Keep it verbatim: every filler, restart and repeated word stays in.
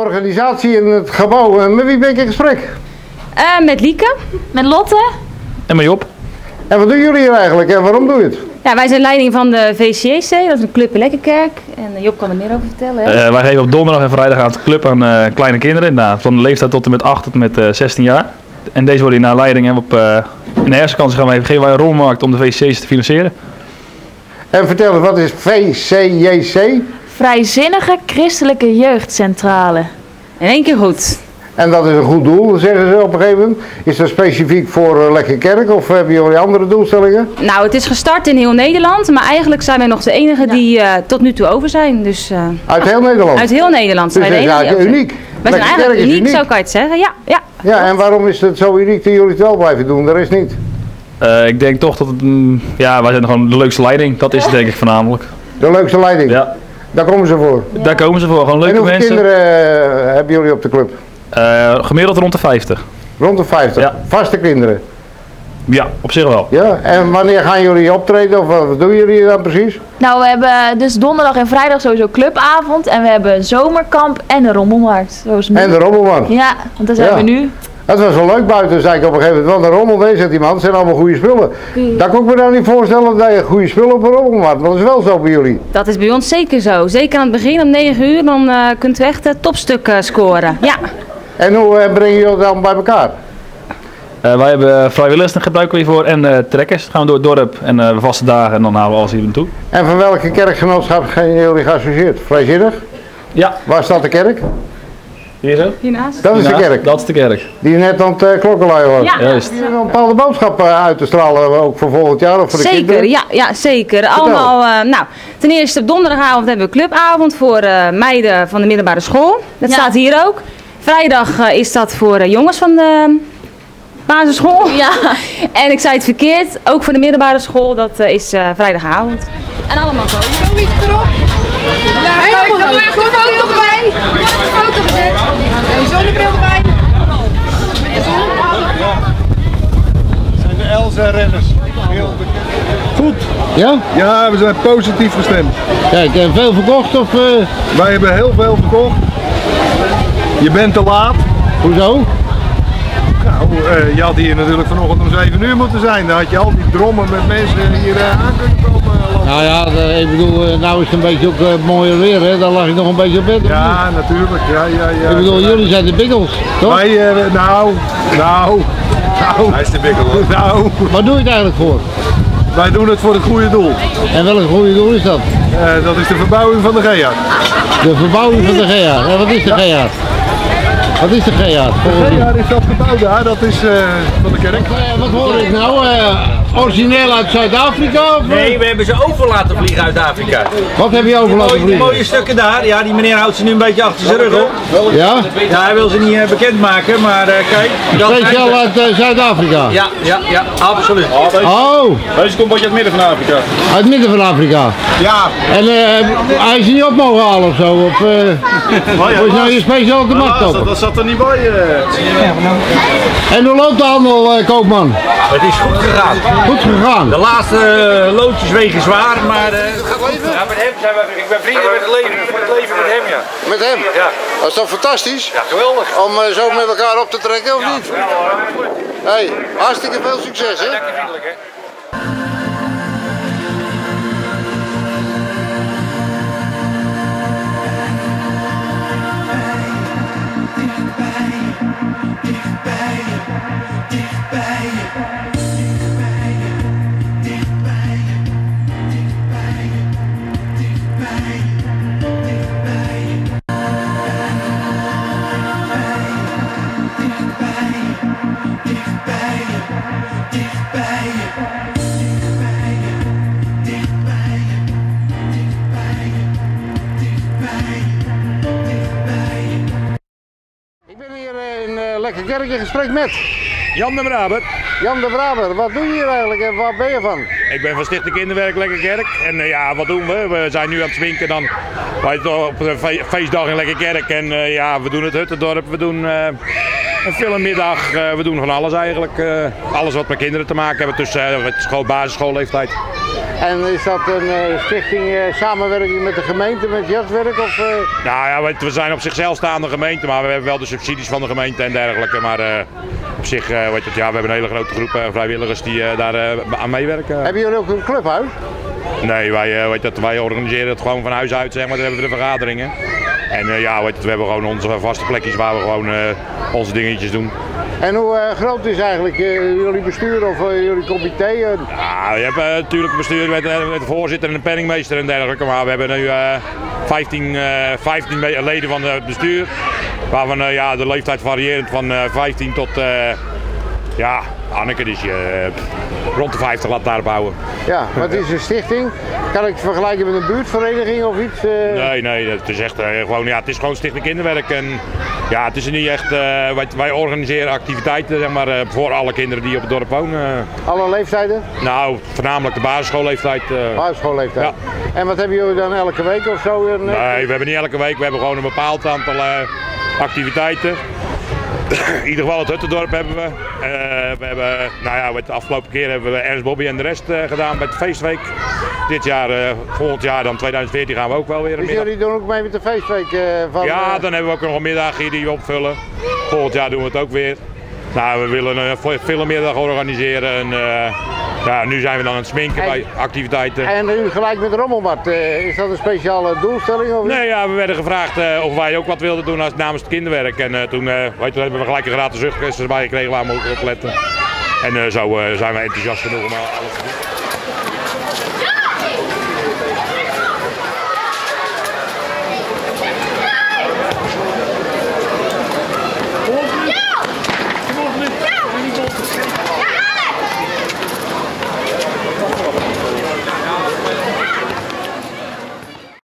de organisatie in het gebouw. Met wie ben ik in gesprek? Uh, met Lieke, met Lotte. En met Job. En wat doen jullie hier eigenlijk en waarom doe je het? Ja, wij zijn leiding van de V C J C, dat is een club in Lekkerkerk. En Job kan er meer over vertellen. Hè? Uh, wij geven op donderdag en vrijdag aan het club aan uh, kleine kinderen, inderdaad, van de leeftijd tot en met acht tot en met uh, zestien jaar. En deze worden naar leiding en op uh, in de herfstkans gaan wij geven wij een rommelmarkt om de V C J's te financieren. En vertel eens, wat is V C J C? Vrijzinnige Christelijke Jeugdcentrale. In één keer goed. En dat is een goed doel, zeggen ze op een gegeven moment. Is dat specifiek voor Lekkerkerk of hebben jullie andere doelstellingen? Nou, het is gestart in heel Nederland, maar eigenlijk zijn wij nog de enige ja. die uh, tot nu toe over zijn. Dus, uh, uit heel Nederland? Uit heel Nederland. Dus zijn dat is uniek. Wij zijn eigenlijk uniek, uniek, zo kan je het zeggen. Ja, ja, ja, en waarom is het zo uniek dat jullie het wel blijven doen? Er is niet. Uh, ik denk toch dat het, mm, ja, wij zijn gewoon de leukste leiding. Dat is het denk ik voornamelijk. De leukste leiding? Ja. Daar komen ze voor? Ja. Daar komen ze voor, gewoon leuke mensen. En hoeveel mensen. kinderen uh, hebben jullie op de club? Uh, gemiddeld rond de vijftig. Rond de vijftig? Ja. Vaste kinderen? Ja, op zich wel. Ja. En wanneer gaan jullie optreden of wat doen jullie dan precies? Nou, we hebben dus donderdag en vrijdag sowieso clubavond en we hebben een zomerkamp en een rommelmarkt. Zoals nu. En de rommelmarkt? Ja, want daar zijn ja. we nu. Dat was wel leuk buiten, zei ik op een gegeven moment. Want een rommel, zegt die man, zijn allemaal goede spullen. Mm. Dat kan ik me nou niet voorstellen dat je goede spullen op een rommel maakt. Maar dat is wel zo bij jullie. Dat is bij ons zeker zo. Zeker aan het begin om negen uur, dan uh, kunt u echt uh, topstukken scoren. Ja. En hoe uh, brengen jullie dat dan bij elkaar? Uh, wij hebben vrijwilligers, daar gebruiken we hiervoor, en uh, trekkers. Dan gaan we door het dorp en uh, vaste dagen en dan halen we alles hier naartoe. En van welke kerkgenootschap zijn jullie geassocieerd? Vrijzinnig? Ja. Waar staat de kerk? Hier zo? Hiernaast. Dat is de kerk? Dat is de kerk. Die net aan het uh, klokkenluien was. Ja, juist. Om een bepaalde boodschap uit te stralen, ook voor volgend jaar of voor de zeker, kinderen? Ja, ja, zeker. Vertel. Allemaal, uh, nou, ten eerste op donderdagavond hebben we clubavond voor uh, meiden van de middelbare school. Dat ja. staat hier ook. Vrijdag uh, is dat voor uh, jongens van de basisschool. Ja. En ik zei het verkeerd, ook voor de middelbare school, dat uh, is uh, vrijdagavond. En allemaal zo. Kom niet erop. Ja, kom maar. Kom maar. Een zonnebril erbij. Zijn de Elsa-renners. Goed. Ja? Ja, we zijn positief gestemd. Kijk, veel verkocht of? Uh... Wij hebben heel veel verkocht. Je bent te laat. Hoezo? Nou, uh, je had hier natuurlijk vanochtend om zeven uur moeten zijn. Dan had je al die drommen met mensen hier uh, aan kunnen komen. Nou ja, ik bedoel, nou is het een beetje ook uh, mooier weer, hè? Dan lag ik nog een beetje op bed. Ja, natuurlijk. Ja, ja, ja. Ik bedoel, jullie zijn de bikkels, toch? Wij, uh, nou, nou, nou. Hij is de bikkel, hoor. Nou. Wat doe je het eigenlijk voor? Wij doen het voor het goede doel. En welk goede doel is dat? Uh, dat is de verbouwing van de G A A R. De verbouwing van de G A A R. En wat is de G A A R? Wat is de G A A R? De G A A R is dat gebouw daar, dat is uh, van de kerk. Uh, wat hoor ik nou? Uh, origineel uit Zuid-Afrika? Nee, we hebben ze over laten vliegen uit Afrika. Wat heb je over laten vliegen? Die mooie stukken daar, ja, die meneer houdt ze nu een beetje achter zijn rug op. Ja? Ja, hij wil ze niet uh, bekendmaken, maar uh, kijk. Dat speciaal is... uit uh, Zuid-Afrika? Ja, ja, ja, absoluut. Oh, deze, oh. deze komt uit het midden van Afrika. Uit het midden van Afrika? Ja. En uh, hij is niet op mogen halen ofzo? Of uh, oh, ja, was nou je speciaal op de markt op? Dat, dat zat er niet bij. Uh. En hoe loopt de handel, uh, koopman? Het is goed gegaan. Goed gegaan. De laatste uh, loodjes wegen zwaar, maar uh, het gaat leven. Ja, met hem zijn we, ik ben vrienden met het leven, met het leven met hem, ja. Met hem? Ja. Dat is toch fantastisch? Ja, geweldig. Om uh, zo met elkaar op te trekken, of ja, niet? Ja, goed. Hey, hartstikke veel succes, hè? Ja, dank je vriendelijk, hè. Lekkerkerk in gesprek met Jan de Braber. Jan de Braber, wat doe je hier eigenlijk en waar ben je van? Ik ben van Stichting Kinderwerk Lekkerkerk en uh, ja, wat doen we? We zijn nu aan het zwinken dan bij het, op de feestdag in Lekkerkerk en uh, ja, we doen het Huttendorp, we doen uh, een filmmiddag, uh, we doen van alles eigenlijk. Uh, alles wat met kinderen te maken hebben tussen uh, school, basisschoolleeftijd. En is dat een uh, stichting uh, samenwerking met de gemeente, met jeugdwerk? Of, uh... Nou ja, we zijn op zichzelf staande gemeente, maar we hebben wel de subsidies van de gemeente en dergelijke. Maar uh, op zich, uh, weet je, ja, we hebben een hele grote groep uh, vrijwilligers die uh, daar uh, aan meewerken. Hebben jullie ook een clubhuis? Nee, wij, uh, weet je, wij organiseren het gewoon van huis uit, zeg maar, dan hebben we de vergaderingen. En uh, ja, weet je, we hebben gewoon onze vaste plekjes waar we gewoon uh, onze dingetjes doen. En hoe uh, groot is eigenlijk uh, jullie bestuur of uh, jullie comité? Uh... Ja, je hebt uh, natuurlijk een bestuur met, uh, met een voorzitter en een penningmeester en dergelijke, maar we hebben nu uh, vijftien leden van het bestuur, waarvan uh, ja, de leeftijd variërend van uh, vijftien tot uh, ja, Anneke, dus je uh, rond de vijftig laat daar bouwen. Ja, wat is een stichting? Kan ik het vergelijken met een buurtvereniging of iets? Uh... Nee, nee, het is echt uh, gewoon, ja, het is gewoon Stichting Kinderwerk en ja, het is niet echt, uh, wij, wij organiseren activiteiten, zeg maar, uh, voor alle kinderen die op het dorp wonen. Alle leeftijden? Nou, voornamelijk de basisschoolleeftijd. Uh... Basisschoolleeftijd? Ja. En wat hebben jullie dan elke week of zo? Een... Nee, we hebben niet elke week, we hebben gewoon een bepaald aantal uh, activiteiten. In ieder geval het Huttendorp hebben we. Uh, we hebben nou ja, de afgelopen keer hebben we Ernst, Bobby en de Rest uh, gedaan bij de Feestweek. Dit jaar, uh, volgend jaar dan tweeduizend veertien gaan we ook wel weer een middag. Dus jullie doen ook mee met de Feestweek? Uh, van, ja, dan hebben we ook nog een middag hier die we opvullen. Volgend jaar doen we het ook weer. Nou, we willen een filmmiddag organiseren. En, uh, ja, nu zijn we dan aan het sminken en, bij activiteiten. En nu gelijk met de rommelmarkt, uh, is dat een speciale doelstelling? Of nee, ja, we werden gevraagd uh, of wij ook wat wilden doen als, namens het kinderwerk. En uh, toen, uh, weet, toen hebben we gelijk een gratis rugkist erbij gekregen waar we ook op letten. En uh, zo uh, zijn we enthousiast genoeg om alles te doen.